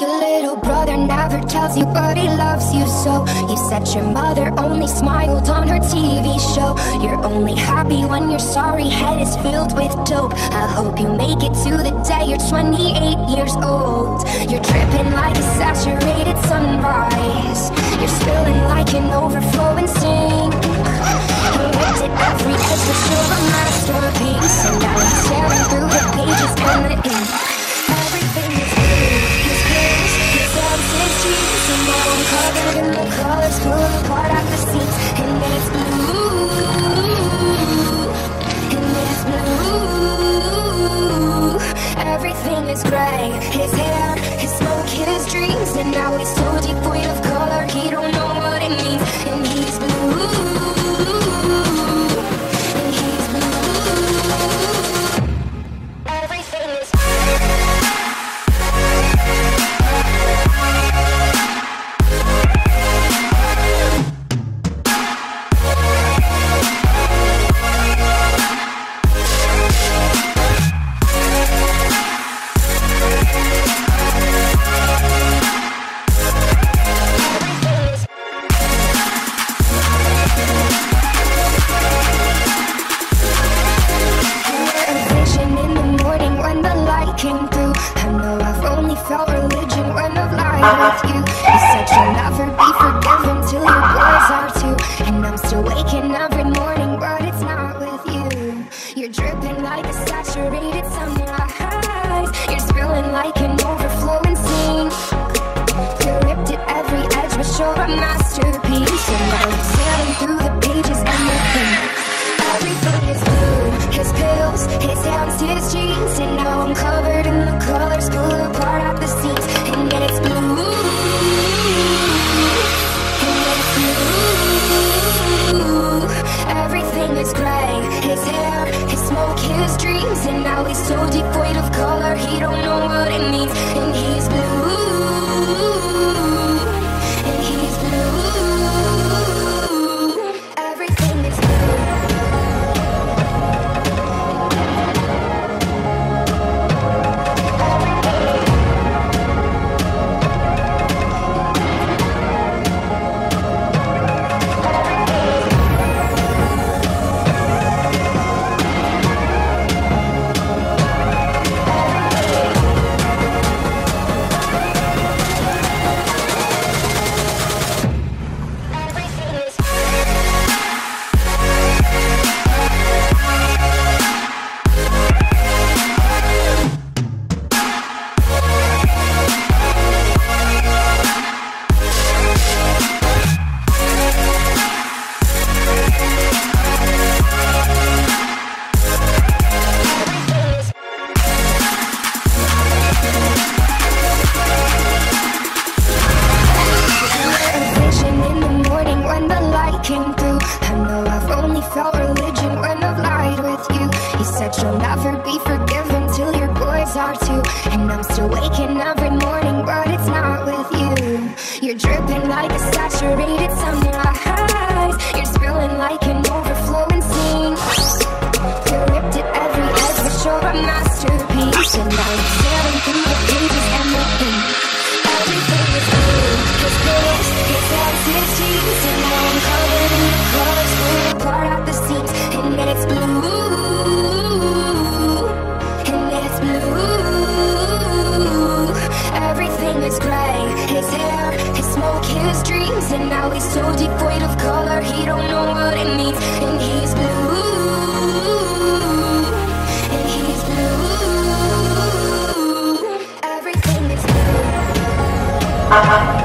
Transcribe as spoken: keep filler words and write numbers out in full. Your little brother never tells you, but he loves you so. You said your mother only smiled on her T V show. You're only happy when your sorry head is filled with dope. I hope you make it to the day you're twenty-eight years old. You're dripping like a saturated sunrise. You're spilling like an overflowing sink. You looked at every edge, but you're a masterpiece. And now I'm tearing through the pages and the ink. Everything is blue, his pills, his self-six cheeks. And now I'm covered in the colors, pulled apart at the seams. And it's blue, and it's blue. Everything is grey, his hair, his smoke, his dreams. And now he's so devoid of color, he don't know what it means. And he's blue. Uh-huh.